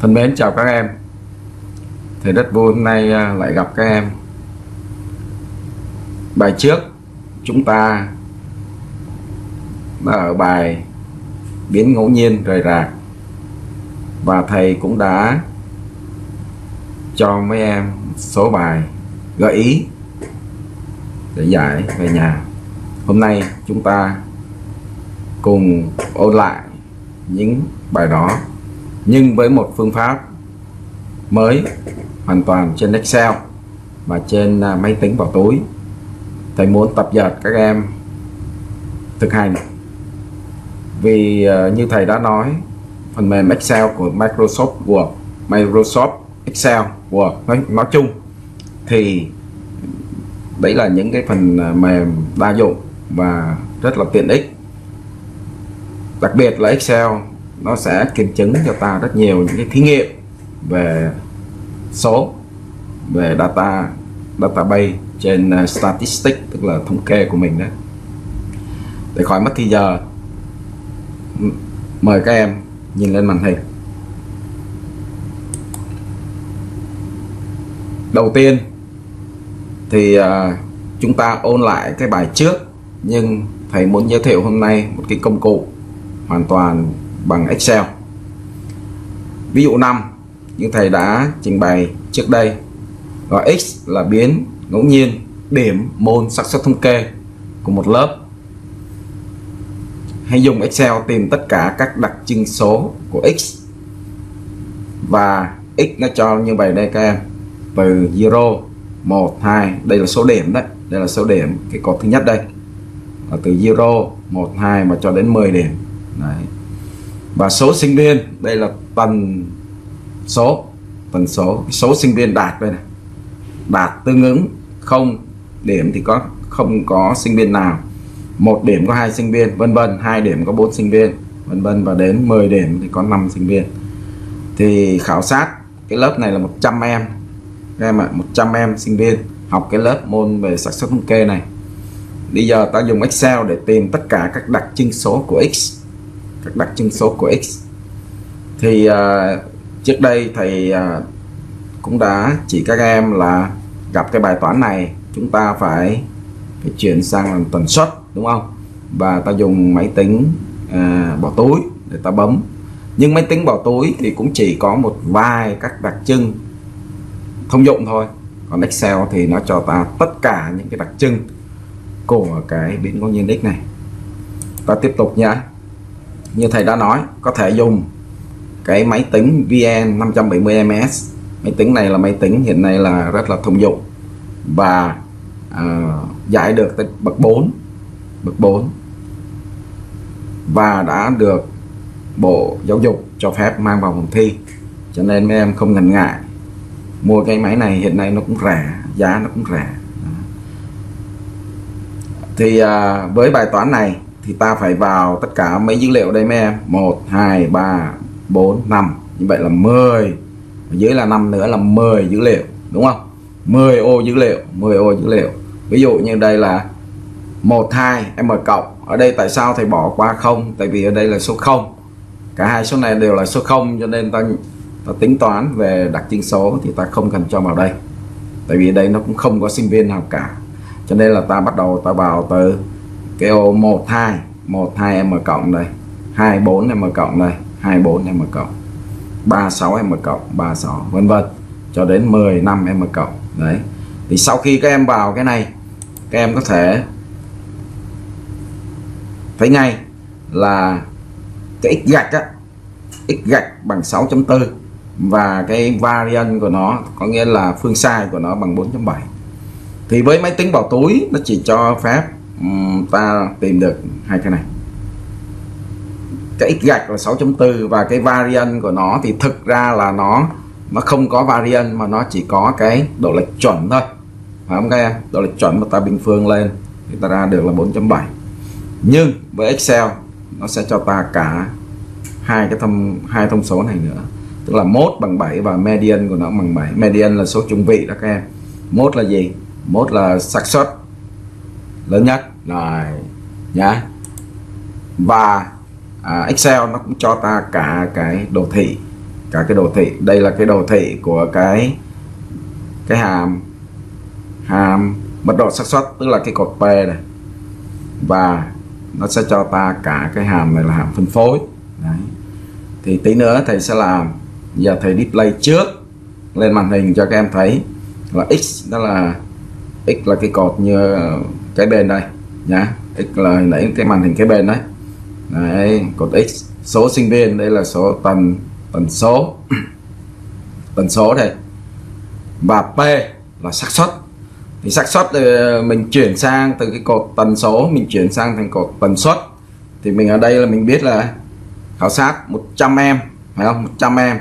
Thân mến chào các em. Thì rất vui hôm nay lại gặp các em. Bài trước chúng ta ở bài biến ngẫu nhiên rời rạc, và thầy cũng đã cho mấy em số bài gợi ý để giải về nhà. Hôm nay chúng ta cùng ôn lại những bài đó, nhưng với một phương pháp mới hoàn toàn trên Excel và trên máy tính vào túi. Thầy muốn tập dượt các em thực hành, vì như thầy đã nói, phần mềm Excel của Microsoft Word, Microsoft Excel Word nói chung thì đấy là những cái phần mềm đa dụng và rất là tiện ích. Đặc biệt là Excel nó sẽ kiểm chứng cho ta rất nhiều những cái thí nghiệm về số, về data, database trên statistics, tức là thống kê của mình đó. Để khỏi mất thì giờ, mời các em nhìn lên màn hình. Đầu tiên thì chúng ta ôn lại cái bài trước, nhưng thầy muốn giới thiệu hôm nay một cái công cụ hoàn toàn bằng Excel. Ví dụ 5 như thầy đã trình bày trước đây, và x là biến ngẫu nhiên, điểm, môn, xác suất thống kê của một lớp. Hãy dùng Excel tìm tất cả các đặc trưng số của x, và x nó cho như vậy đây các em, từ 0, 1, 2, đây là số điểm đấy, đây là số điểm, cái cột thứ nhất đây là từ 0, 1, 2 mà cho đến 10 điểm đấy. Và số sinh viên, đây là tần số sinh viên đạt đây này, đạt tương ứng 0 điểm thì có không có sinh viên nào, 1 điểm có 2 sinh viên, vân vân, 2 điểm có 4 sinh viên, vân vân, và đến 10 điểm thì có 5 sinh viên. Thì khảo sát cái lớp này là 100 em. Các em ạ, 100 em sinh viên học cái lớp môn về xác suất thống kê này. Bây giờ ta dùng Excel để tìm tất cả các đặc trưng số của x. Các đặc trưng số của x thì trước đây thầy cũng đã chỉ các em là gặp cái bài toán này chúng ta phải chuyển sang làm tần suất, đúng không? Và ta dùng máy tính bỏ túi để ta bấm, nhưng máy tính bỏ túi thì cũng chỉ có một vài các đặc trưng thông dụng thôi, còn Excel thì nó cho ta tất cả những cái đặc trưng của cái biến ngẫu nhiên x này. Ta tiếp tục nhá. Như thầy đã nói, có thể dùng cái máy tính VN 570ms. Máy tính này là máy tính hiện nay là rất là thông dụng, và giải được tới bậc 4, và đã được Bộ Giáo dục cho phép mang vào phòng thi. Cho nên mấy em không ngần ngại mua cái máy này, hiện nay nó cũng rẻ, giá nó cũng rẻ. Thì với bài toán này thì ta phải vào tất cả mấy dữ liệu đây mấy em, 1, 2, 3, 4, 5, như vậy là 10, ở dưới là 5 nữa là 10 dữ liệu, đúng không? 10 ô dữ liệu, 10 ô dữ liệu. Ví dụ như đây là 1, 2, M cộng. Ở đây tại sao thầy bỏ qua 0? Tại vì ở đây là số 0. Cả hai số này đều là số 0, cho nên ta tính toán về đặc trưng số thì ta không cần cho vào đây. Tại vì ở đây nó cũng không có sinh viên nào cả. Cho nên là ta bắt đầu ta vào từ cái ô 12M cộng đây, 24M cộng đây, 24M cộng, 36M cộng, 36, vân vân, cho đến 15M cộng. Đấy. Thì sau khi các em vào cái này, các em có thể thấy ngay là cái x gạch á, x gạch bằng 6.4, và cái variant của nó, có nghĩa là phương sai của nó, bằng 4.7. Thì với máy tính bỏ túi nó chỉ cho phép ta tìm được hai cái này, cái x gạch là 6.4, và cái variant của nó thì thực ra là nó không có variant, mà nó chỉ có cái độ lệch chuẩn thôi, phải không các em? Độ lệch chuẩn mà ta bình phương lên thì ta ra được là 4.7. nhưng với Excel nó sẽ cho ta cả hai thông số này nữa, tức là mode bằng 7 và median của nó bằng 7. Median là số trung vị đó các em. Mode là gì? Mode là xác suất lớn nhất rồi nhá. Và Excel nó cũng cho ta cả cái đồ thị cả cái đồ thị. Đây là cái đồ thị của cái hàm mật độ xác suất, tức là cái cột P này, và nó sẽ cho ta cả cái hàm này là hàm phân phối. Đấy. Thì tí nữa thầy sẽ làm, giờ thầy display trước lên màn hình cho các em thấy là x, đó là x là cái cột như cái bên đây nhá, x là nãy cái màn hình cái bên đấy. Đấy, cột x, số sinh viên, đây là số tần số tần số đây, và p là xác suất. Thì xác suất mình chuyển sang từ cái cột tần số mình chuyển sang thành cột tần suất, thì mình ở đây là mình biết là khảo sát 100 em, phải không, 100 em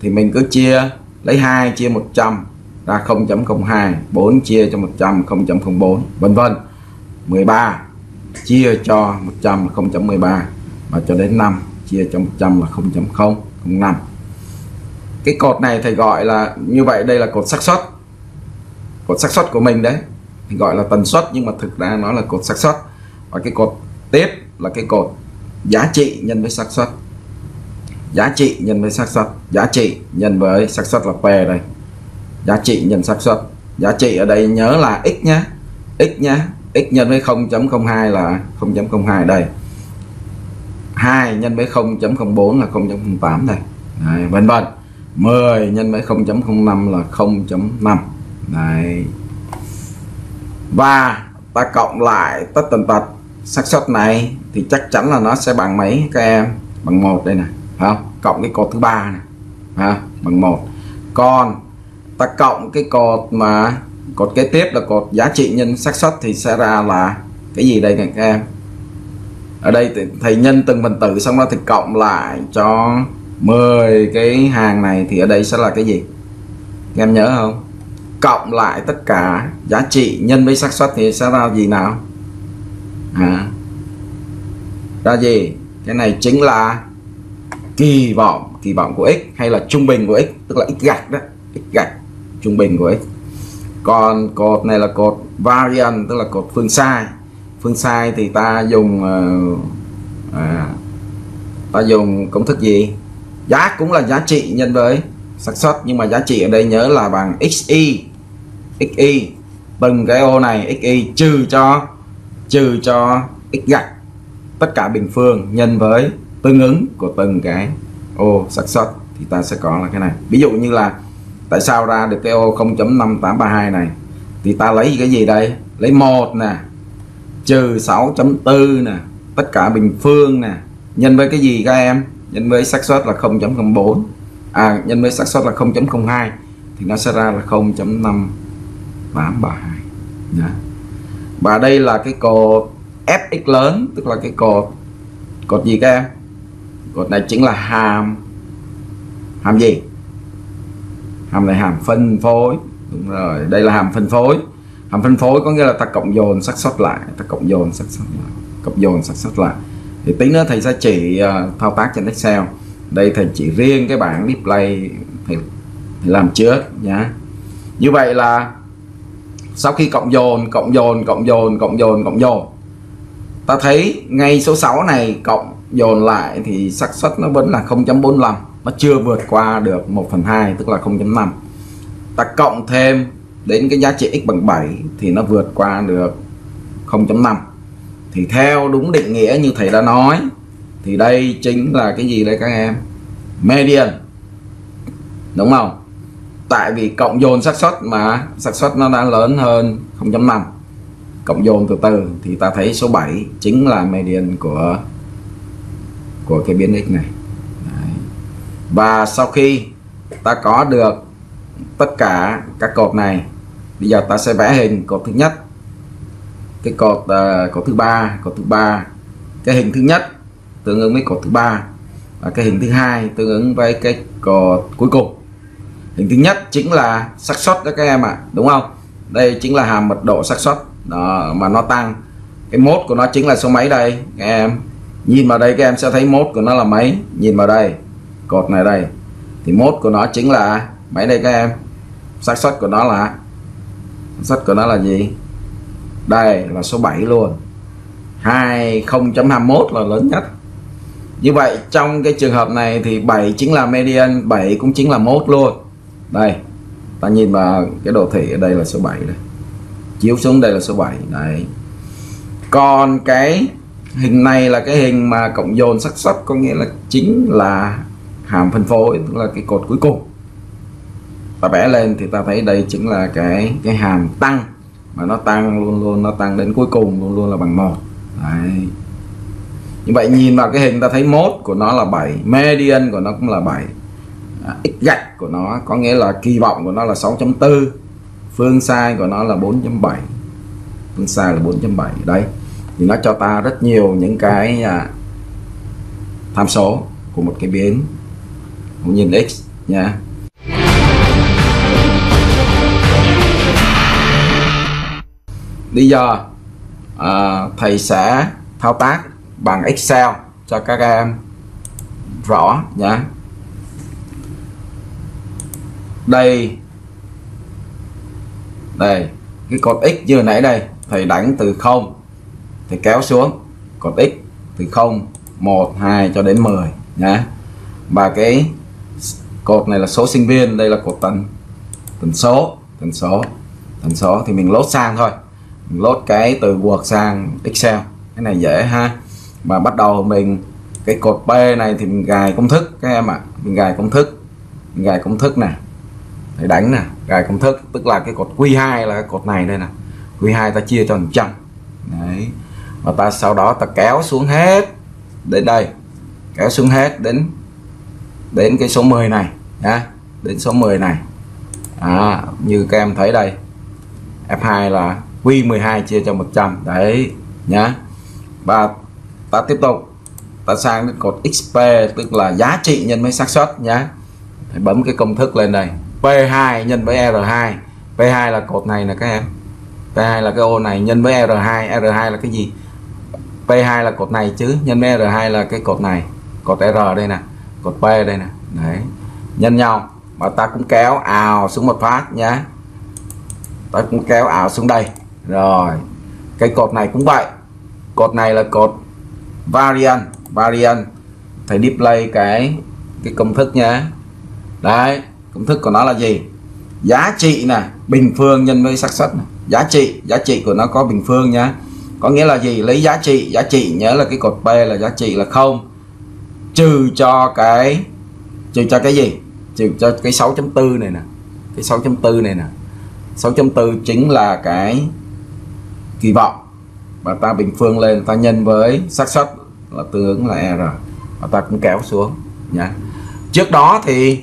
thì mình cứ chia lấy 2 chia 100 ra 0.02, 4 chia cho 100 0.04, vân vân, 13 chia cho 100 là 0.13, và cho đến 5 chia cho 100 là 0.005. Cái cột này thầy gọi là như vậy, đây là cột xác suất. Cột xác suất của mình đấy thì gọi là tần suất, nhưng mà thực ra nó là cột xác suất. Và cái cột tiếp là cái cột giá trị nhân với xác suất. Giá trị nhân với xác suất, giá trị nhân với xác suất là P đây. Giá trị nhân xác suất. Giá trị ở đây nhớ là x nhá. X nhá. X nhân với 0.02 là 0.02 đây. 2 nhân với 0.04 là 0.08 đây. Đấy, vân vân. 10 nhân với 0.05 là 0.5. Đấy. Và ta cộng lại tất tần tật xác suất này thì chắc chắn là nó sẽ bằng mấy các em? Bằng 1 đây này, phải không? Cộng cái cột thứ ba này, phải không? Bằng 1. Còn ta cộng cái cột mà cột kế tiếp là cột giá trị nhân xác suất thì sẽ ra là cái gì đây này các em? Ở đây thầy nhân từng phần tử xong đó thì cộng lại cho 10 cái hàng này thì ở đây sẽ là cái gì? Các em nhớ không? Cộng lại tất cả giá trị nhân với xác suất thì sẽ ra gì nào? Ra gì? Cái này chính là kỳ vọng của x, hay là trung bình của x, tức là x gạch đó, x gạch trung bình của x. Còn cột này là cột variance, tức là cột phương sai. Phương sai thì ta dùng công thức gì? Giá cũng là giá trị nhân với xác suất, nhưng mà giá trị ở đây nhớ là bằng xy từng cái ô này, xy trừ cho x gạch tất cả bình phương nhân với tương ứng của từng cái ô xác suất, thì ta sẽ có là cái này. Ví dụ như là tại sao ra được cái ô 0.5832 này, thì ta lấy cái gì đây? Lấy 1 nè, trừ 6.4 nè, tất cả bình phương nè, nhân với cái gì các em? Nhân với xác suất là 0.04, nhân với xác suất là 0.02, thì nó sẽ ra là 0.5832. Và đây là cái cột fx lớn, tức là cái cột gì các em? Cột này chính là hàm gì? Hàm này hàm phân phối, đúng rồi, đây là hàm phân phối. Hàm phân phối có nghĩa là ta cộng dồn xác suất lại, thì tí nữa thầy sẽ chỉ thao tác trên Excel. Đây thầy chỉ riêng cái bảng display thầy làm trước nhá. Như vậy là sau khi cộng dồn, ta thấy ngay số 6 này cộng dồn lại thì xác suất nó vẫn là 0.45, nó chưa vượt qua được 1/2, tức là 0.5. ta cộng thêm đến cái giá trị x bằng 7 thì nó vượt qua được 0.5. thì theo đúng định nghĩa như thầy đã nói thì đây chính là cái gì đây các em? Median, đúng không? Tại vì cộng dồn xác suất mà xác suất nó đã lớn hơn 0.5, cộng dồn từ từ thì ta thấy số 7 chính là median của cái biến x này. Đấy. Và sau khi ta có được tất cả các cột này, bây giờ ta sẽ vẽ hình cột thứ nhất, cái cột cột thứ ba, cái hình thứ nhất tương ứng với cột thứ ba, và cái hình thứ hai tương ứng với cái cột cuối cùng. Hình thứ nhất chính là xác suất đó các em ạ, đúng không? Đây chính là hàm mật độ xác suất đó, mà nó tăng. Cái mốt của nó chính là số mấy đây các em? Nhìn vào đây các em sẽ thấy mốt của nó là mấy? Nhìn vào đây, cột này đây, thì mốt của nó chính là mấy đây các em? Xác suất của nó là gì? Đây là số 7 luôn. 0.21 là lớn nhất. Như vậy trong cái trường hợp này thì 7 chính là median, 7 cũng chính là mốt luôn. Đây, ta nhìn vào cái đồ thị ở đây là số 7 đây. Chiếu xuống đây là số 7 đấy. Còn cái hình này là cái hình mà cộng dồn xác suất, có nghĩa là chính là hàm phân phối, tức là cái cột cuối cùng. Ta vẽ lên thì ta thấy đây chính là cái hàm tăng, mà nó tăng luôn luôn, nó tăng đến cuối cùng luôn luôn là bằng 1. Đấy. Như vậy nhìn vào cái hình ta thấy mốt của nó là 7, median của nó cũng là 7, x gạch của nó có nghĩa là kỳ vọng của nó là 6.4, phương sai của nó là 4.7, phương sai là 4.7. đấy, thì nó cho ta rất nhiều những cái tham số của một cái biến cũng nhìn x nha. Bây giờ thầy sẽ thao tác bằng Excel cho các em rõ nhé. Đây cái cột x như nãy đây, thầy đánh từ 0 thì kéo xuống, cột x từ 0 1 2 cho đến 10 nhé. Và cái cột này là số sinh viên, đây là cột tần số thì mình lốt sang thôi, mình lốt cái từ Word sang Excel, cái này dễ ha. Mà bắt đầu mình cái cột P này thì mình gài công thức các em ạ. Mình gài công thức nè, thầy đánh nè, gài công thức, tức là cái cột Q2 là cái cột này đây nè, Q2 ta chia cho 100 đấy, và ta sau đó ta kéo xuống hết đến đây, kéo xuống hết đến cái số 10 này nhá, đến số 10 này. Như các em thấy đây, F2 là Q12 chia cho 100 đấy nhá. Và ta tiếp tục, ta sang đến cột XP, tức là giá trị nhân với xác suất nhé. Thầy bấm cái công thức lên đây, P2 nhân với R2. P2 là cột này nè các em, P2 là cái ô này nhân với R2. R2 là cái gì? P2 là cột này chứ, nhân với R2 là cái cột này, cột R đây nè, cột P đây nè đấy, nhân nhau. Mà ta cũng kéo ào xuống một phát nhé, ta cũng kéo ảo xuống đây. Rồi cái cột này cũng vậy, cột này là cột variant. Thầy display cái công thức nhé. Đấy, công thức của nó là gì? Giá trị nè, bình phương nhân với xác suất. Giá trị của nó có bình phương nhé, có nghĩa là gì? Lấy giá trị nhớ là cái cột P là giá trị là 0, trừ cho cái gì? Trừ cho cái 6.4 này nè, cái 6.4 này nè. 6.4 chính là cái kỳ vọng, và ta bình phương lên, ta nhân với xác suất là tương ứng là R, và ta cũng kéo xuống nhé. Trước đó thì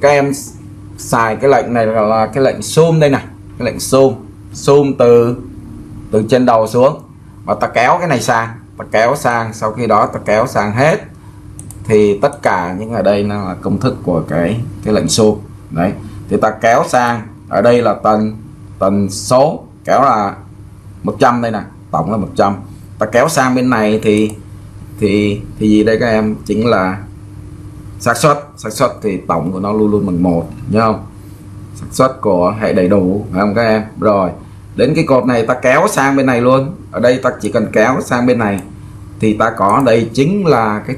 các em xài cái lệnh này là cái lệnh zoom đây nè, cái lệnh zoom từ trên đầu xuống, và ta kéo cái này sang, ta kéo sang, sau khi đó ta kéo sang hết thì tất cả những ở đây nó là công thức của cái lệnh zoom đấy. Thì ta kéo sang, ở đây là tần số, kéo là 100 đây nè, tổng là 100. Ta kéo sang bên này thì gì đây các em? Chính là xác suất thì tổng của nó luôn luôn bằng 1 nhá, không? Xác suất của hệ đầy đủ phải không các em? Rồi, đến cái cột này ta kéo sang bên này luôn. Ở đây ta chỉ cần kéo sang bên này thì ta có đây chính là cái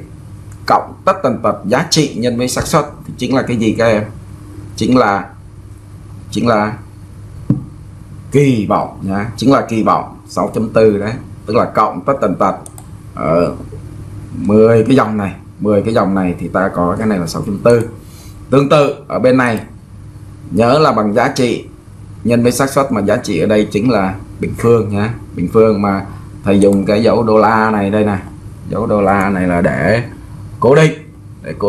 cộng tất tần tật giá trị nhân với xác suất, thì chính là cái gì các em? Chính là kỳ vọng nhá, chính là kỳ vọng 6.4 đấy, tức là cộng tất tần tật ở 10 cái dòng này thì ta có cái này là 6.4. Tương tự ở bên này nhớ là bằng giá trị nhân với xác suất, mà giá trị ở đây chính là bình phương nhá, bình phương. Mà thầy dùng cái dấu đô la này đây nè, dấu đô la này là để cố định,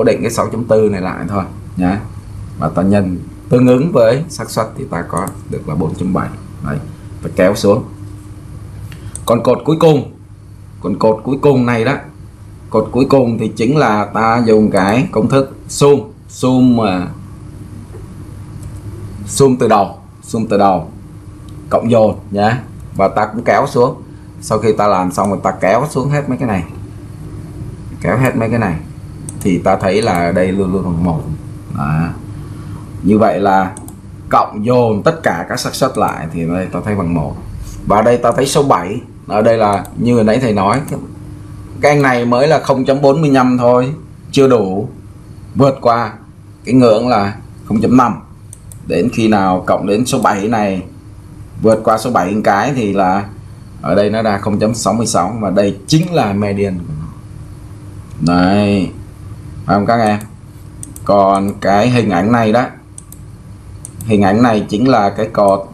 cái 6.4 này lại thôi nhá, và ta nhân tương ứng với xác suất thì ta có được là 4.7. Đấy, ta kéo xuống. Còn cột cuối cùng này đó, cột cuối cùng thì chính là ta dùng cái công thức zoom từ đầu cộng dồn nhé, và ta cũng kéo xuống. Sau khi ta làm xong rồi ta kéo xuống hết mấy cái này, thì ta thấy là đây luôn luôn bằng 1. Như vậy là cộng dồn tất cả các xác suất lại thì đây ta thấy bằng 1. Và đây ta thấy số 7, ở đây là như nãy thầy nói, Cái anh này mới là 0.45 thôi, chưa đủ vượt qua cái ngưỡng là 0.5. Đến khi nào cộng đến số 7 này vượt qua số 7 cái thì là ở đây nó ra 0.66, và đây chính là median của nó. Đấy, phải không các em? Còn cái hình ảnh này đó, hình ảnh này chính là cái cột,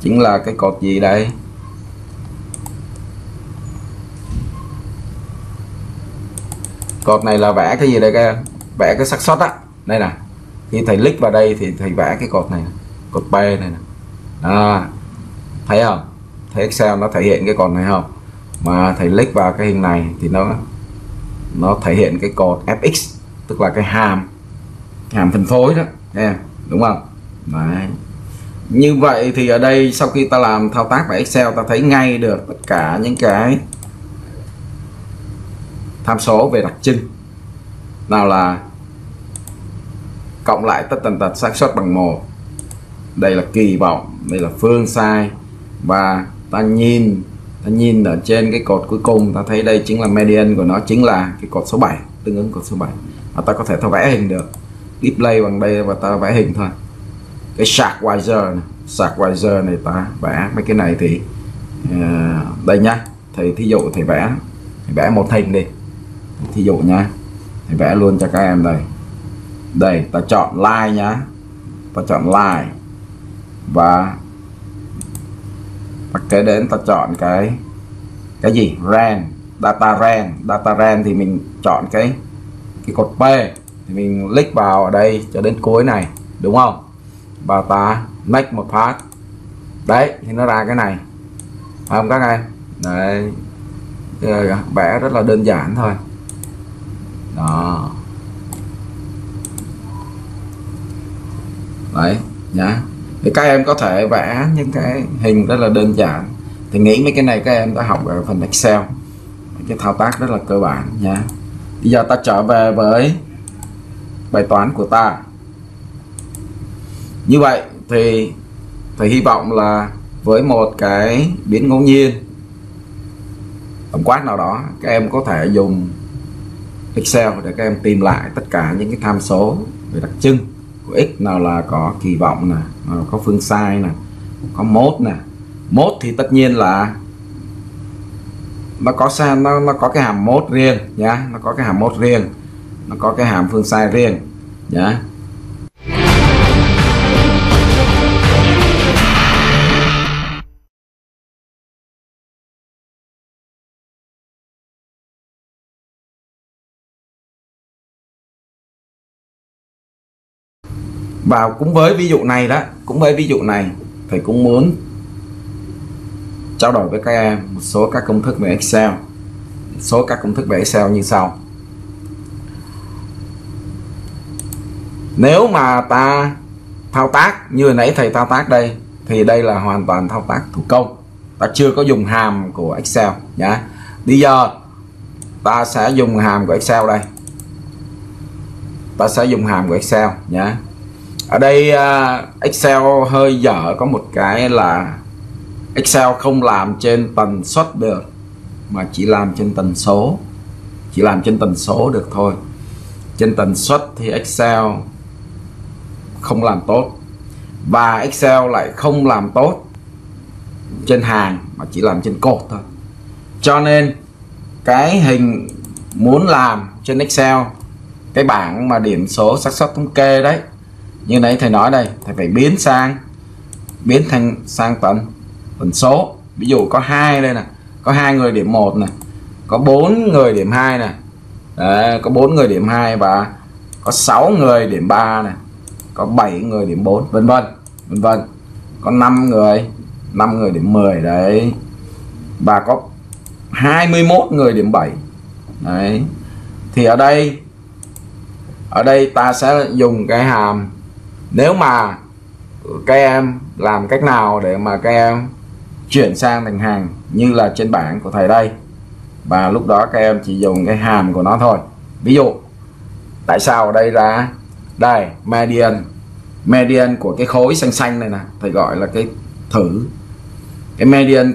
chính là cái cột gì đây? Cột này là vẽ cái gì đây các em? Vẽ cái xác suất á. Đây nè, khi thầy click vào đây thì thầy vẽ cái cột này, cột B này nè. Đó, thấy không? Thấy Excel nó thể hiện cái cột này không? Mà thầy click vào cái hình này thì nó thể hiện cái cột fx, tức là cái hàm phân phối đó em, đúng không? Đấy. Như vậy thì ở đây sau khi ta làm thao tác vào Excel, ta thấy ngay được tất cả những cái tham số về đặc trưng, nào là cộng lại tất tần tật xác suất bằng 1, đây là kỳ vọng, đây là phương sai, và ta nhìn ở trên cái cột cuối cùng, ta thấy đây chính là median của nó, chính là cái cột số 7, tương ứng cột số 7. Và ta có thể ta vẽ hình được, display bằng đây và ta vẽ hình thôi. Cái Shark Wiser này ta vẽ mấy cái này thì đây nhá, thì thí dụ thầy vẽ một hình đi, thí dụ nha, thầy vẽ luôn cho các em đây. Đây ta chọn line nhá, ta chọn line và kế đến ta chọn cái gì, range, data range thì mình chọn cái cột P, thì mình click vào ở đây cho đến cuối này, đúng không? Và ta make một path, đấy thì nó ra cái này, phải không các em? Đấy, vẽ rất là đơn giản thôi đó. Đấy nhá, thì các em có thể vẽ những cái hình rất là đơn giản. Thì nghĩ mấy cái này các em đã học ở phần Excel, cái thao tác rất là cơ bản nha. Bây giờ ta trở về với bài toán của ta. Như vậy thì thầy hy vọng là với một cái biến ngẫu nhiên tổng quát nào đó, các em có thể dùng Excel để các em tìm lại tất cả những cái tham số về đặc trưng của x, nào là có kỳ vọng nè, có phương sai nè, có mốt nè. Mốt thì tất nhiên là nó có sai, nó có cái hàm mốt riêng nhá, nó có cái hàm mốt riêng, nó có cái hàm phương sai riêng nhá. Và cũng với ví dụ này đó, thầy cũng muốn trao đổi với các em một số các công thức về Excel, như sau. Nếu mà ta thao tác như nãy thầy thao tác đây, thì đây là hoàn toàn thao tác thủ công, ta chưa có dùng hàm của Excel nhá. Bây giờ ta sẽ dùng hàm của Excel đây, nhá. Ở đây Excel hơi dở có một cái là Excel không làm trên tần suất được, mà chỉ làm trên tần số, được thôi. Trên tần suất thì Excel không làm tốt, và Excel lại không làm tốt trên hàng mà chỉ làm trên cột thôi. Cho nên cái hình muốn làm trên Excel, cái bảng mà điểm số xác suất thống kê đấy, như nãy thầy nói đây, thầy phải biến thành tần số. Ví dụ có 2 đây nè, có 2 người điểm 1 nè, có 4 người điểm 2 nè. Đấy, có 4 người điểm 2 và có 6 người điểm 3 nè, có 7 người điểm 4, vân vân. Có 5 người điểm 10 đấy. Và có 21 người điểm 7. Đấy. Thì ở đây ta sẽ dùng cái hàm. Nếu mà các em làm cách nào để mà các em chuyển sang thành hàng như là trên bảng của thầy đây, và lúc đó các em chỉ dùng cái hàm của nó thôi. Ví dụ tại sao ở đây ra đây median của cái khối xanh xanh này nè, thầy gọi là cái thử, cái median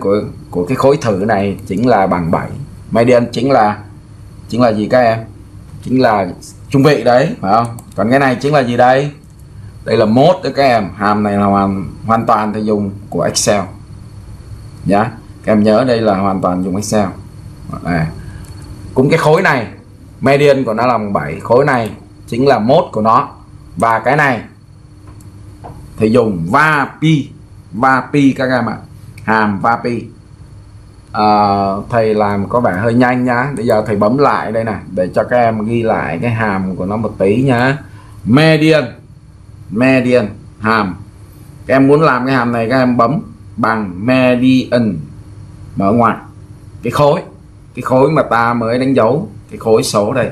của cái khối thử này chính là bằng 7. Median chính là gì các em? Chính là trung vị đấy, phải không? Còn cái này chính là gì đây? Đây là mode đấy các em. Hàm này là hoàn toàn thì dùng của Excel nhá. Yeah. Các em nhớ đây là hoàn toàn dùng Excel. À. Cũng cái khối này median của nó là 7, khối này chính là mode của nó. Và cái này thì dùng vapi các em ạ. Hàm vapi. Thầy làm có vẻ hơi nhanh nhá. Bây giờ thầy bấm lại đây này để cho các em ghi lại cái hàm của nó một tí nhá. Median hàm. Các em muốn làm cái hàm này các em bấm bằng median, mở ngoặc cái khối mà ta mới đánh dấu, cái khối số đây,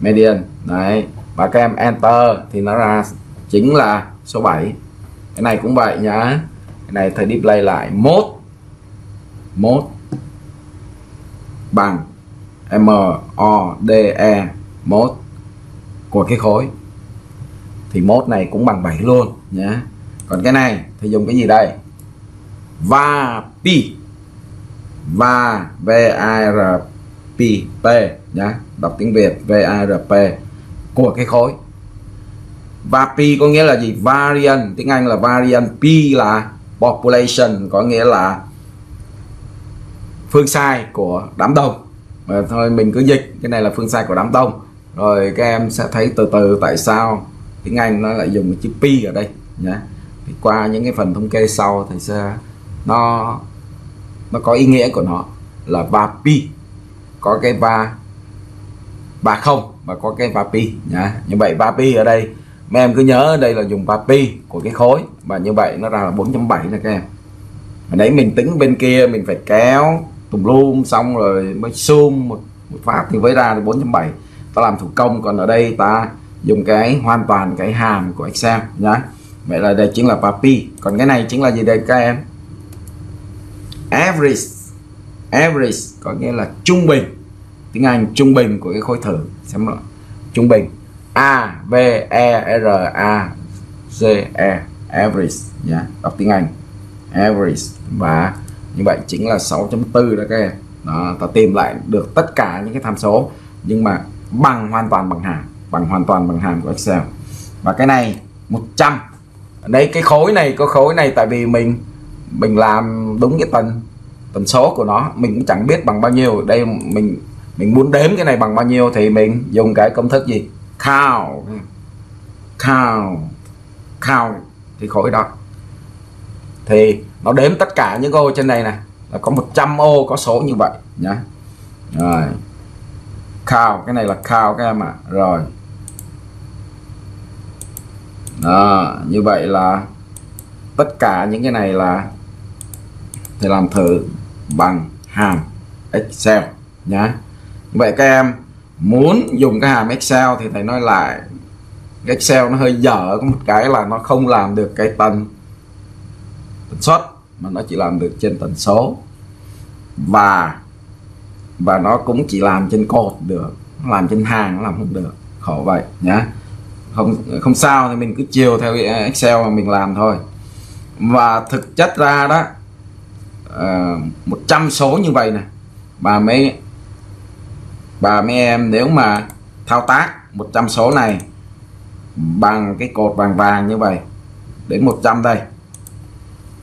median đấy, và các em enter thì nó ra chính là số 7. Cái này cũng vậy nhá. Cái này thầy display lại mode bằng mode, mode của cái khối thì mode này cũng bằng 7 luôn nhá. Còn cái này thì dùng cái gì đây? Vapi, VIRP nhá, đọc tiếng Việt VIRP của cái khối. Vapi có nghĩa là gì? Variant, tiếng Anh là variant, P là population, có nghĩa là phương sai của đám đông. Và thôi mình cứ dịch cái này là phương sai của đám đông. Rồi các em sẽ thấy từ từ tại sao tiếng Anh nó lại dùng cái chữ P ở đây nhá. Thì qua những cái phần thống kê sau thì sẽ nó có ý nghĩa của nó là vapi, có cái va không và có cái vapi nhá. Như vậy vapi ở đây mấy em cứ nhớ đây là dùng vapi của cái khối, và như vậy nó ra là 4.7 nè các em. Hồi nãy mình tính bên kia mình phải kéo tùm lum xong rồi mới zoom một phát thì mới ra được 4.7. Ta làm thủ công, còn ở đây ta dùng cái hoàn toàn cái hàm của Excel nhá. Vậy là đây chính là vapi. Còn cái này chính là gì đây các em? Average có nghĩa là trung bình, tiếng Anh trung bình của cái khối thử, xem lại trung bình, AVERAGE average nhá, đọc tiếng Anh average. Và như vậy chính là 6.4 đó các em. Đó, ta tìm lại được tất cả những cái tham số nhưng mà bằng hoàn toàn bằng hàm, bằng hoàn toàn bằng hàm của Excel. Và cái này 100 đấy, cái khối này có khối này, tại vì mình làm đúng cái tần số của nó, mình cũng chẳng biết bằng bao nhiêu. Đây mình muốn đếm cái này bằng bao nhiêu thì mình dùng cái công thức gì? Count thì khối đó thì nó đếm tất cả những ô trên này này là có 100 ô, có số như vậy nhá. Rồi count, cái này là count các em ạ. Rồi đó, như vậy là tất cả những cái này là thì làm thử bằng hàm Excel nhá. Vậy các em muốn dùng cái hàm Excel thì thầy nói lại cái Excel nó hơi dở, có một cái là nó không làm được cái tần suất mà nó chỉ làm được trên tần số, và nó cũng chỉ làm trên cột được, nó làm trên hàng nó làm không được, khổ vậy nhá. Không sao, thì mình cứ chiều theo Excel mà mình làm thôi. Và thực chất ra đó 100 số như vậy nè, bà mấy em nếu mà thao tác 100 số này bằng cái cột vàng vàng như vậy đến 100 đây,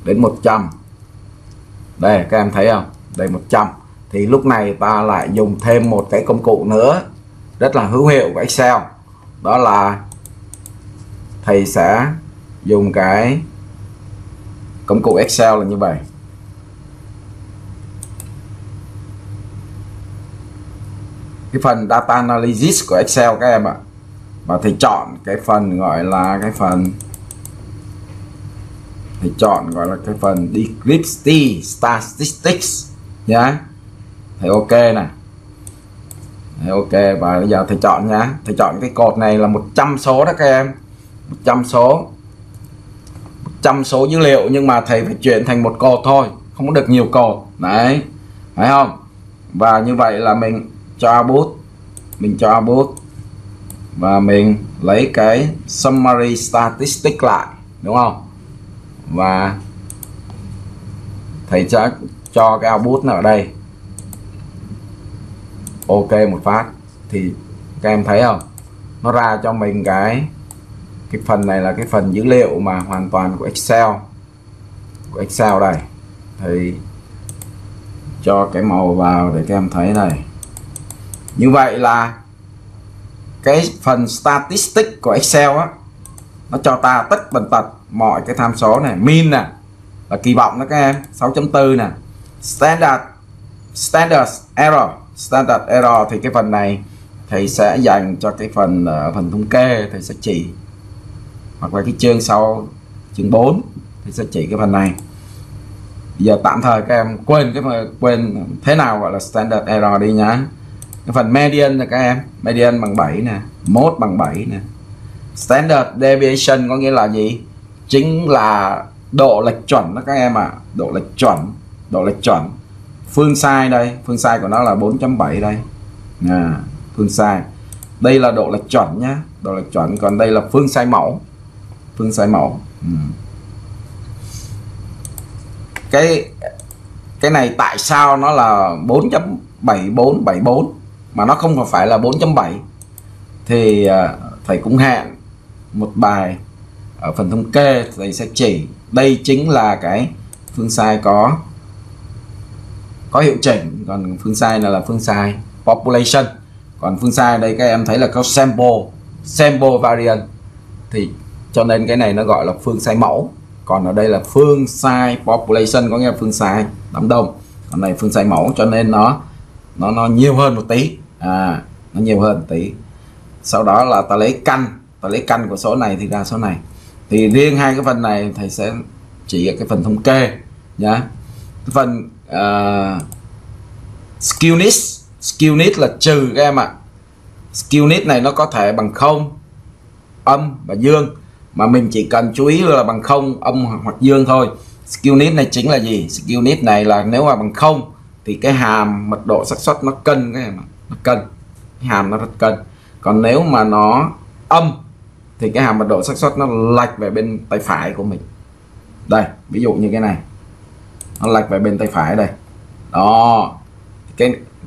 đến 100 đây, các em thấy không, đây 100 thì lúc này ta lại dùng thêm một cái công cụ nữa rất là hữu hiệu của Excel, đó là thầy sẽ dùng cái công cụ Excel là như vậy. Cái phần data analysis của Excel các em ạ. Và thầy chọn cái phần gọi là cái phần Descriptive Statistics nhá. Yeah. Thầy ok nè. Thầy ok, và bây giờ thầy chọn nhá. Thầy chọn cái cột này là 100 số đó các em. 100 số dữ liệu, nhưng mà thầy phải chuyển thành một cột thôi, không có được nhiều cột. Đấy. Phải không? Và như vậy là mình cho output và mình lấy cái summary statistic lại, đúng không? Và thầy cho cái output nó ở đây ok một phát thì các em thấy không, nó ra cho mình cái phần này là cái phần dữ liệu mà hoàn toàn của Excel đây. Thì cho cái màu vào để các em thấy này. Như vậy là cái phần statistics của Excel á, nó cho ta tất bần tật mọi cái tham số này. Min nè là kỳ vọng đó các em, 6.4 nè. Standard error thì cái phần này thầy sẽ dành cho cái phần thống kê, thầy sẽ chỉ, hoặc là cái chương sau chương 4 thì sẽ chỉ cái phần này. Giờ tạm thời các em quên thế nào gọi là standard error đi nhá. Cái phần median là các em, median bằng 7 nè, mode bằng 7 nè. Standard deviation có nghĩa là gì? Chính là độ lệch chuẩn đó các em ạ. Độ lệch chuẩn. Phương sai đây, phương sai của nó là 4.7 đây. Phương sai. Đây là độ lệch chuẩn nhá, độ lệch chuẩn, còn đây là phương sai mẫu. Cái này tại sao nó là 4.7474 mà nó không phải là 4.7 thì thầy cũng hẹn một bài ở phần thống kê, thầy sẽ chỉ đây chính là cái phương sai có hiệu chỉnh, còn phương sai này là phương sai population, còn phương sai đây các em thấy là có sample variant, thì cho nên cái này nó gọi là phương sai mẫu, còn ở đây là phương sai population có nghĩa là phương sai đám đông, còn này phương sai mẫu, cho nên nó nhiều hơn một tí, nó nhiều hơn một tí. Sau đó là ta lấy căn của số này thì ra số này. Thì riêng hai cái phần này thầy sẽ chỉ ở cái phần thống kê nhá. Phần skewness là trừ các em ạ. Skewness này nó có thể bằng 0, âm và dương, mà mình chỉ cần chú ý là bằng 0, âm hoặc dương thôi. Skewness này chính là gì? Skewness này là nếu mà bằng 0 thì cái hàm mật độ xác suất nó cân các em ạ, nó cân. Cái hàm nó rất cân. Còn nếu mà nó âm thì cái hàm mật độ xác suất nó lệch về bên tay phải của mình. Đây, ví dụ như cái này. Nó lệch về bên tay phải đây. Đó.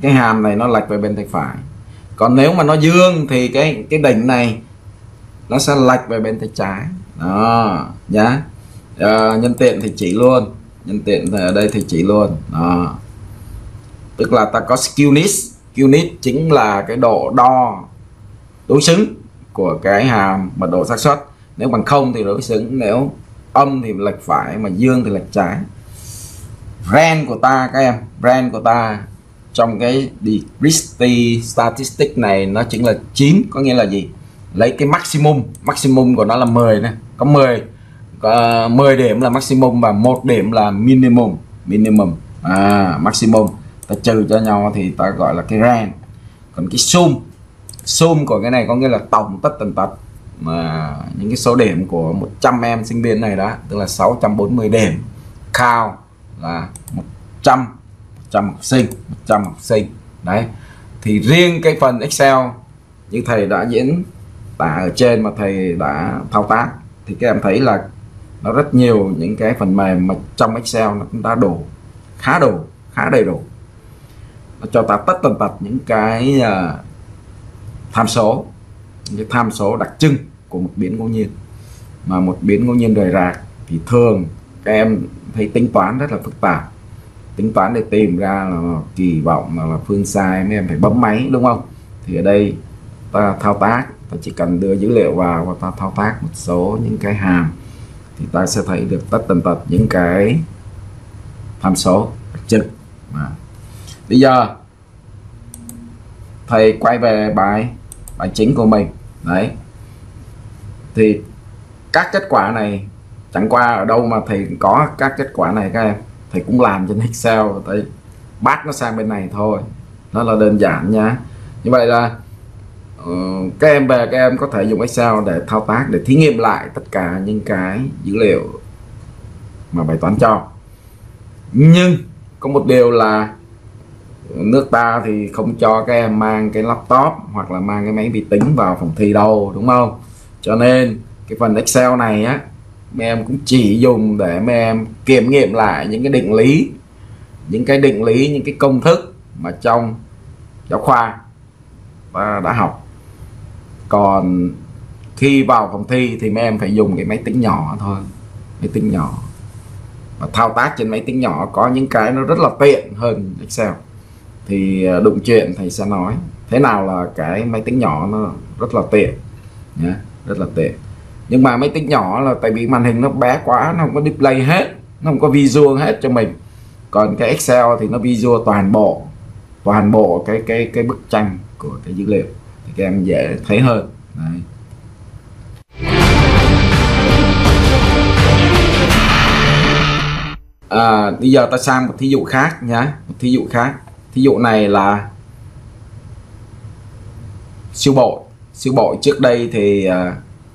Cái hàm này nó lệch về bên tay phải. Còn nếu mà nó dương thì cái đỉnh này nó sẽ lệch về bên tay trái. Đó nhá. Nhân tiện thì chỉ luôn. Nhân tiện thì ở đây thì chỉ luôn. Đó. Tức là ta có skewness. Skewness chính là cái độ đo đối xứng của cái hàm mật độ xác suất. Nếu bằng 0 thì đối xứng, nếu âm thì lệch phải, mà dương thì lệch trái. Range của ta các em, range của ta trong cái Christie statistic này nó chính là 9, có nghĩa là gì? Lấy cái maximum của nó là 10 này, có 10 điểm là maximum và 1 điểm là minimum. Maximum ta trừ cho nhau thì ta gọi là cái range. Còn cái sum của cái này có nghĩa là tổng tất tần tật mà những cái số điểm của 100 em sinh viên này đó, tức là 640 điểm. Count là 100 học sinh đấy. Thì riêng cái phần Excel như thầy đã diễn tả ở trên mà thầy đã thao tác thì các em thấy là nó rất nhiều những cái phần mềm mà trong Excel nó cũng đã đủ, khá đầy đủ. Nó cho ta tất tần tật những cái tham số đặc trưng của một biến ngẫu nhiên, mà một biến ngẫu nhiên rời rạc thì thường các em thấy tính toán rất là phức tạp. Tính toán để tìm ra là kỳ vọng là phương sai, mấy em phải bấm máy đúng không? Thì ở đây ta thao tác, ta chỉ cần đưa dữ liệu vào và ta thao tác một số những cái hàm thì ta sẽ thấy được tất tần tật những cái tham số đặc trưng. Bây giờ thầy quay về bài chính của mình đấy. Thì các kết quả này chẳng qua ở đâu mà thầy có các kết quả này các em, thầy cũng làm trên Excel, thầy bát nó sang bên này thôi, nó là đơn giản nha. Như vậy là các em về các em có thể dùng Excel để thao tác, để thí nghiệm lại tất cả những cái dữ liệu mà bài toán cho. Nhưng có một điều là nước ta thì không cho các em mang cái laptop hoặc là mang cái máy vi tính vào phòng thi đâu, đúng không? Cho nên cái phần Excel này á, mấy em cũng chỉ dùng để mấy em kiểm nghiệm lại những cái định lý, những cái công thức mà trong giáo khoa đã học. Còn khi vào phòng thi thì mấy em phải dùng cái máy tính nhỏ thôi, máy tính nhỏ, và thao tác trên máy tính nhỏ có những cái nó rất là tiện hơn Excel. Thì đụng chuyện thầy sẽ nói thế nào là cái máy tính nhỏ nó rất là tiện nhé, rất là tiện. Nhưng mà máy tính nhỏ là tại vì màn hình nó bé quá, nó không có display hết, nó không có visual hết cho mình. Còn cái Excel thì nó visual toàn bộ cái bức tranh của cái dữ liệu, thì các em dễ thấy hơn. Đấy. Bây giờ ta sang một thí dụ khác nhé, một thí dụ khác. Thí dụ này là siêu bội. Siêu bội trước đây thì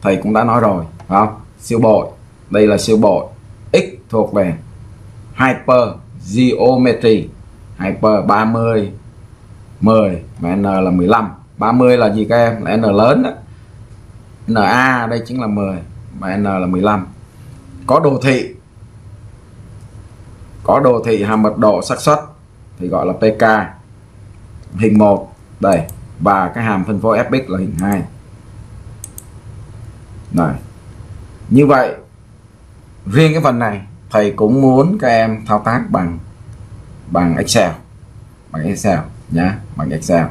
thầy cũng đã nói rồi, phải không? Siêu bội, đây là siêu bội x thuộc về hypergeometry, hyper 30 10 và n là 15. 30 là gì các em? Là n lớn đó. NA đây chính là 10 và n là 15. Có đồ thị, có đồ thị hàm mật độ xác suất thì gọi là PK, hình 1 đây, và cái hàm phân phối Fx là hình 2 này. Như vậy riêng cái phần này thầy cũng muốn các em thao tác bằng Excel nhé, bằng Excel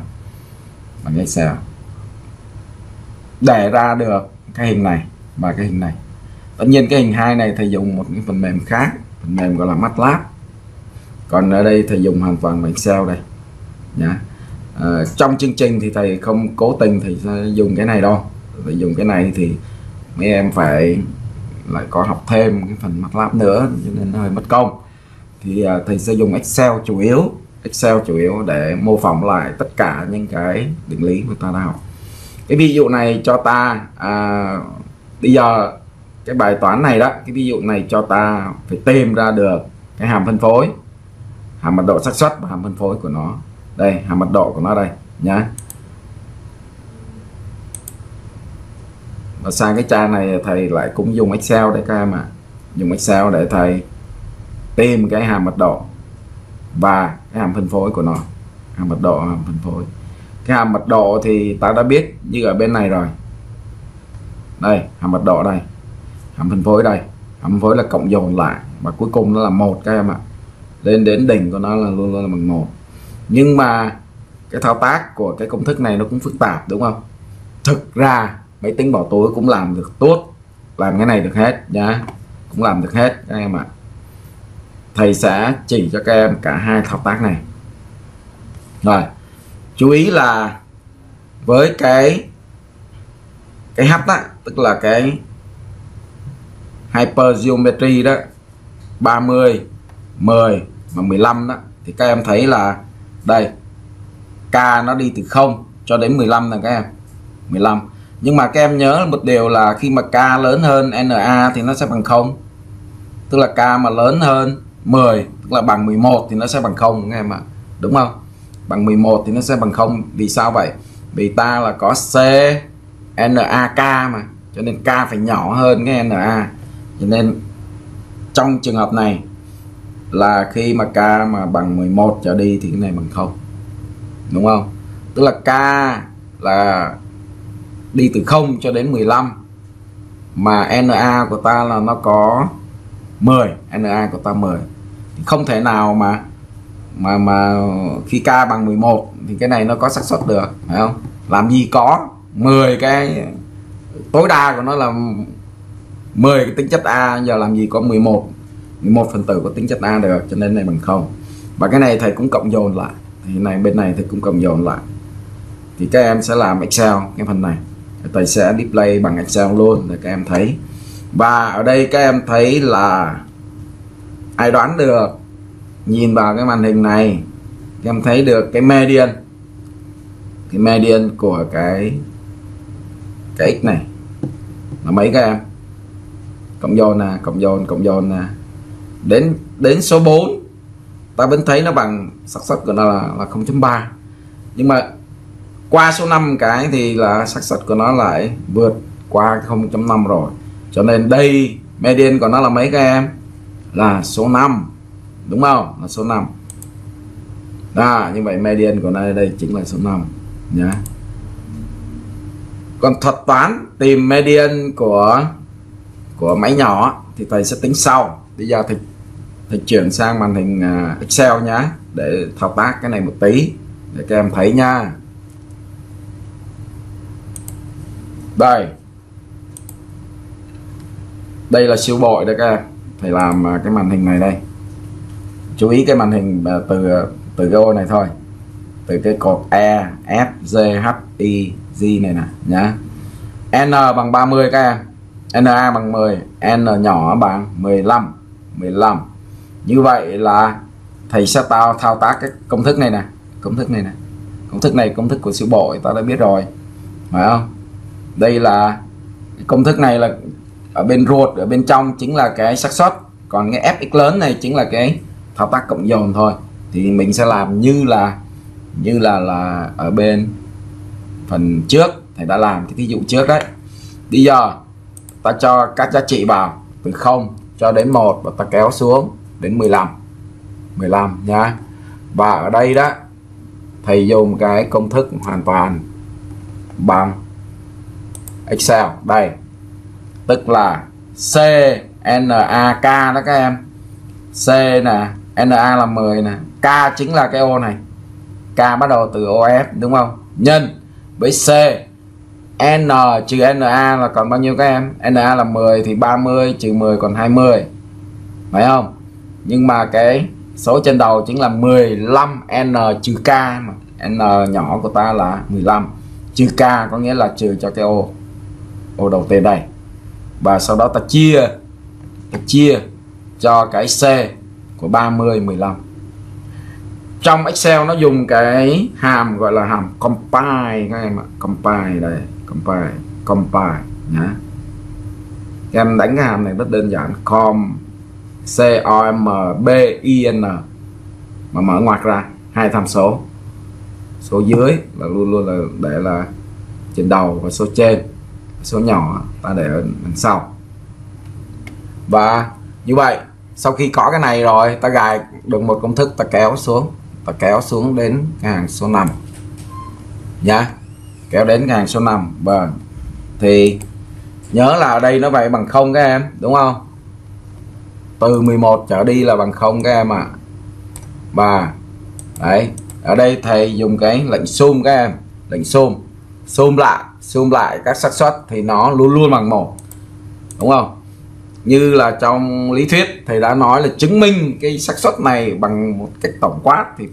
để ra được cái hình này và cái hình này. Tất nhiên cái hình 2 này thầy dùng một cái phần mềm khác, phần mềm gọi là MATLAB. Còn ở đây thầy dùng hoàn toàn bằng Excel đây nhé. Trong chương trình thì thầy không cố tình thầy dùng cái này đâu, thầy dùng cái này thì mấy em phải lại có học thêm cái phần MATLAB nữa, cho nên hơi mất công. Thì thầy sẽ dùng Excel chủ yếu để mô phỏng lại tất cả những cái định lý mà ta đã học. Cái ví dụ này cho ta bây giờ cái bài toán này đó, cái ví dụ này cho ta phải tìm ra được cái hàm phân phối, hàm mật độ xác suất và hàm phân phối của nó. Đây, hàm mật độ của nó đây nhá. Và sang cái trang này thầy lại cũng dùng Excel để các em ạ. Dùng Excel để thầy tìm cái hàm mật độ và cái hàm phân phối của nó. Hàm mật độ, hàm phân phối. Cái hàm mật độ thì ta đã biết như ở bên này rồi. Đây, hàm mật độ đây. Hàm phân phối đây. Hàm phân phối là cộng dồn lại và cuối cùng nó là 1 các em ạ. Lên đến đỉnh của nó là luôn luôn là bằng 1. Nhưng mà cái thao tác của cái công thức này nó cũng phức tạp đúng không? Thực ra máy tính bỏ túi cũng làm được tốt, làm cái này được hết nhá, cũng làm được hết các em ạ. Thầy sẽ chỉ cho các em cả hai thao tác này. Rồi, chú ý là với cái h đó, tức là cái hypergeometry đó, 30, 10 và 15 đó, thì các em thấy là đây, k nó đi từ 0 cho đến 15 là các em 15. Nhưng mà các em nhớ một điều là khi mà k lớn hơn NA thì nó sẽ bằng 0. Tức là k mà lớn hơn 10, tức là bằng 11 thì nó sẽ bằng 0 các em ạ. Đúng không? Bằng 11 thì nó sẽ bằng 0. Vì sao vậy? Vì ta là có C NAK mà, cho nên k phải nhỏ hơn cái NA. Cho nên trong trường hợp này là khi mà k mà bằng 11 trở đi thì cái này bằng 0. Đúng không? Tức là k là đi từ 0 cho đến 15, mà NA của ta là nó có 10, NA của ta 10. Thì không thể nào mà khi k bằng 11 thì cái này nó có xác suất được, phải không? Làm gì có 10 cái, tối đa của nó là 10 cái tính chất A, giờ làm gì có 11 phần tử có tính chất A được, cho nên này bằng 0. Và cái này thầy cũng cộng dồn lại. Thì này bên này thầy cũng cộng dồn lại. Thì các em sẽ làm Excel cái phần này. Thầy sẽ display bằng Excel luôn để các em thấy. Và ở đây các em thấy là ai đoán được, nhìn vào cái màn hình này các em thấy được cái median của cái x này là mấy các em? Cộng dồn nè. Đến số 4 ta vẫn thấy nó bằng, xác suất của nó là 0.3. Nhưng mà qua số 5 cái thì là xác suất của nó lại vượt qua 0.5 rồi. Cho nên đây median của nó là mấy các em? Là số 5. Đúng không? Là số 5. Đó, như vậy median của này đây chính là số 5 nhé. Còn thuật toán tìm median của máy nhỏ thì thầy sẽ tính sau. Bây giờ thầy chuyển sang màn hình Excel nhé, để thao tác cái này một tí để các em thấy nha. Đây, đây là siêu bội đấy các em. Thầy làm cái màn hình này đây, chú ý cái màn hình từ cái ô này thôi, từ cái cột E, F, G, H, I, G này nè nhá. N bằng 30 các em, NA bằng 10, N nhỏ bằng 15. Như vậy là thầy sẽ thao tác cái công thức này nè, công thức của siêu bội ta đã biết rồi, phải không? Đây là công thức này là ở bên ruột, ở bên trong chính là cái xác suất, còn cái fx lớn này chính là cái thao tác cộng dồn thôi. Thì mình sẽ làm như là ở bên phần trước thầy đã làm cái thí dụ trước đấy. Bây giờ ta cho các giá trị vào từ 0 cho đến 1 và ta kéo xuống đến 15 nha. Và ở đây đó thầy dùng cái công thức hoàn toàn bằng Excel đây, tức là CNAK đó các em. C nè, NA là 10 nè, K chính là cái ô này, K bắt đầu từ ô F đúng không, nhân với C. N trừ NA là còn bao nhiêu các em? NA là 10 thì 30 trừ 10 còn 20, phải không? Nhưng mà cái số trên đầu chính là 15, N trừ K mà. N nhỏ của ta là 15, trừ K có nghĩa là trừ cho cái ô đầu tiên đây. Và sau đó ta chia cho cái C của 30, 15. Trong Excel nó dùng cái hàm gọi là hàm compile các em ạ. Compile đây, compile nhá. Các em đánh cái hàm này rất đơn giản, COMBIN mà mở ngoặc ra hai tham số. Số dưới là luôn luôn là để là trên đầu, và số trên, số nhỏ ta để ở đằng sau. Và như vậy sau khi có cái này rồi, ta gài được một công thức, ta kéo xuống, đến cái hàng số 5 nhá, kéo đến cái hàng số 5. Và thì nhớ là ở đây nó vậy bằng 0 các em đúng không, từ 11 trở đi là bằng 0 các em ạ. Và đấy, ở đây thầy dùng cái lệnh sum các em, lệnh sum lại các xác suất thì nó luôn luôn bằng 1 đúng không? Như là trong lý thuyết thầy đã nói là chứng minh cái xác suất này bằng một cách tổng quát thì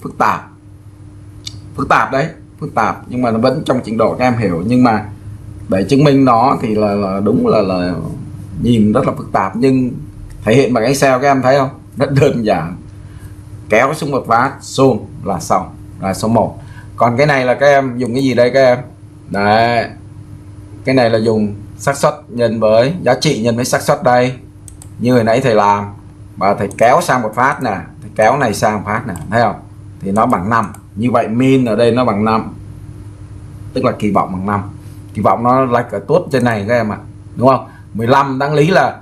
phức tạp đấy, nhưng mà nó vẫn trong trình độ các em hiểu. Nhưng mà để chứng minh nó thì là đúng là nhìn rất là phức tạp, nhưng thể hiện bằng Excel các em thấy không, rất đơn giản, kéo xuống một phát zoom là xong, là số 1. Còn cái này là các em dùng cái gì đây các em? Đấy, cái này là dùng xác suất nhân với giá trị nhân với xác suất đây, như hồi nãy thầy làm. Và thầy kéo sang một phát nè, thầy kéo này sang một phát nè, thấy không? Thì nó bằng 5. Như vậy min ở đây nó bằng 5, tức là kỳ vọng bằng 5. Kỳ vọng nó lệch ở tuốt trên này các em ạ, đúng không? 15 đáng lý là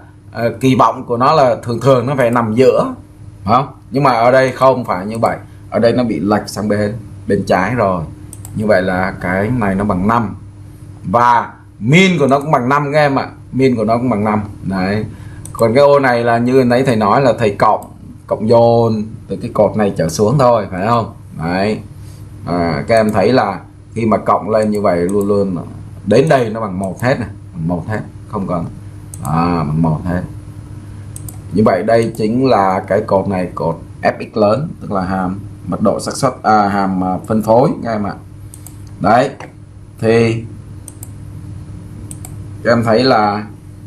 kỳ vọng của nó là thường nó phải nằm giữa, phải không? Nhưng mà ở đây không phải như vậy, ở đây nó bị lệch sang bên trái rồi. Như vậy là cái này nó bằng 5 và min của nó cũng bằng 5 các em ạ, min của nó cũng bằng 5 đấy. Còn cái ô này là như nãy thầy nói là thầy cộng dồn từ cái cột này trở xuống thôi, phải không? Đấy, các em thấy là khi mà cộng lên như vậy luôn luôn đến đây nó bằng 1 hết này, bằng 1 hết, không cần bằng 1 hết. Như vậy đây chính là cái cột này, cột fx lớn, tức là hàm mật độ xác suất, hàm phân phối các em ạ. Đấy, thì các em thấy là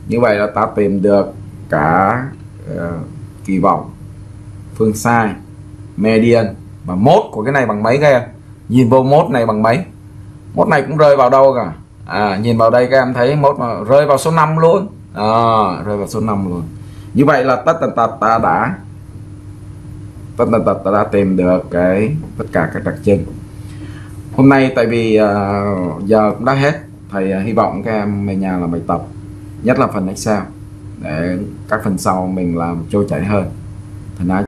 như vậy là ta tìm được cả kỳ vọng, phương sai, median. Và mốt của cái này bằng mấy các em? Nhìn vô mốt này bằng mấy? Mốt này cũng rơi vào đâu cả? Nhìn vào đây các em thấy mốt mà rơi vào số 5 luôn, rơi vào số 5 luôn. Như vậy là ta đã tìm được cái tất cả các đặc trưng. Hôm nay tại vì giờ cũng đã hết, thầy hy vọng các em về nhà làm bài tập, nhất là phần Excel, để các phần sau mình làm trôi chảy hơn.